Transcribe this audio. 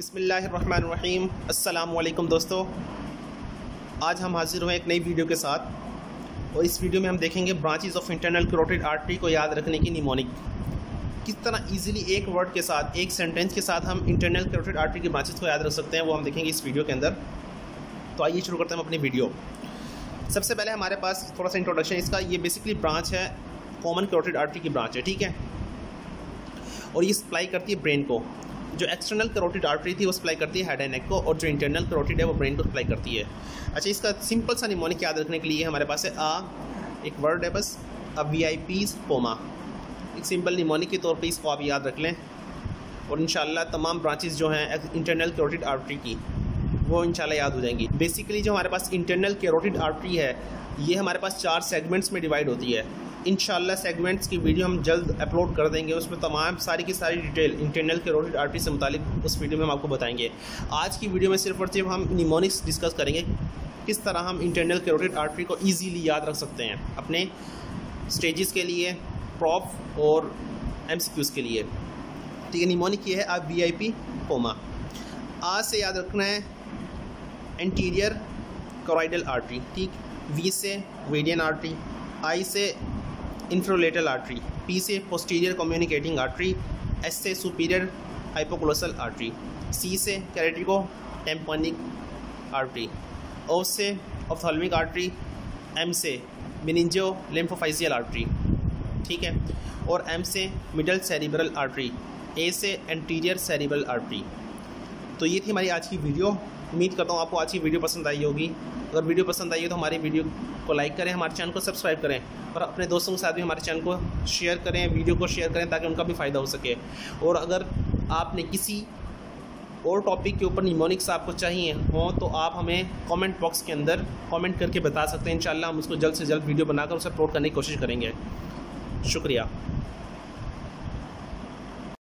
बिस्मिल्लाहिर्रहमानिर्रहीम। अस्सलामुअलैकुम दोस्तों, आज हम हाजिर हुए एक नई वीडियो के साथ और इस वीडियो में हम देखेंगे branches of internal carotid artery को याद रखने की निमोनिक। किस तरह इजीली एक वर्ड के साथ, एक सेंटेंस के साथ हम इंटरनल कैरोटिड आर्टरी की ब्रांचेस को याद रख सकते हैं, वो हम देखेंगे इस वीडियो के अंदर। तो आइए शुरू करते हैं अपनी वीडियो। सबसे पहले हमारे पास थोड़ा सा इंट्रोडक्शन इसका, ये बेसिकली ब्रांच है, कॉमन कैरोटिड आर्टरी की ब्रांच है, ठीक है, और ये सप्लाई करती है ब्रेन को। जो एक्सटर्नल कैरोटिड आर्टरी थी वो सप्लाई करती है हेड एंड नेक को, और जो इंटरनल कैरोटिड है वो ब्रेन को सप्लाई करती है। अच्छा, इसका सिंपल सा निमोनिक याद रखने के लिए हमारे पास है आ, एक वर्ड है बस, अ वीआईपीज़ कोमा। एक सिंपल निमोनिक के तौर पे इसको आप याद रख लें, और इंशाल्लाह तमाम ब्रांचेस जो हैं इंटरनल कैरोटिड आर्टरी की वो इंशाल्लाह याद हो जाएंगी। बेसिकली जो हमारे पास इंटरनल कैरोटिड आर्टरी है ये हमारे पास 4 सेगमेंट्स में डिवाइड होती है। इंशाल्लाह सेगमेंट्स की वीडियो हम जल्द अपलोड कर देंगे, उसमें तमाम सारी की सारी डिटेल इंटरनल कैरोटिड आर्टरी से मुतालिक उस वीडियो में हम आपको बताएंगे। आज की वीडियो में सिर्फ और सिर्फ हम निमोनिक्स डिस्कस करेंगे, किस तरह हम इंटरनल कैरोटिड आर्टरी को ईजीली याद रख सकते हैं अपने स्टेजेस के लिए, प्रॉफ और एमसीक्यूज़ के लिए, ठीक है। निमोनिक ये है आप वीआईपी कोमा। आज से याद रखना है एंटीरियर कोरोइडल आर्टरी, ठीक, वी से विडियन आर्टरी, आई से इन्फ्रोलेटरल आर्टरी, पी से पोस्टीरियर कम्युनिकेटिंग आर्टरी, एस से सुपीरियर हाइपोकोलोसल आर्टरी, सी से कैरोटिकोटिम्पैनिक आर्टरी, ओ से ऑप्थाल्मिक आर्टरी, एम से मेनिंगोहिपोफिजियल आर्टरी, ठीक है, और एम से मिडल सेरिब्रल आर्टरी, ए से एंटीरियर सेरिब्रल आर्टरी। तो ये थी हमारी आज की वीडियो। उम्मीद करता हूँ आपको आज की वीडियो पसंद आई होगी। अगर वीडियो पसंद आई है तो हमारी वीडियो को लाइक करें, हमारे चैनल को सब्सक्राइब करें, और अपने दोस्तों के साथ भी हमारे चैनल को शेयर करें, वीडियो को शेयर करें, ताकि उनका भी फ़ायदा हो सके। और अगर आपने किसी और टॉपिक के ऊपर निमोनिक्स आपको चाहिए हों तो आप हमें कमेंट बॉक्स के अंदर कमेंट करके बता सकते हैं। इंशाल्लाह हम उसको जल्द से जल्द वीडियो बनाकर उसे अपलोड करने की कोशिश करेंगे। शुक्रिया।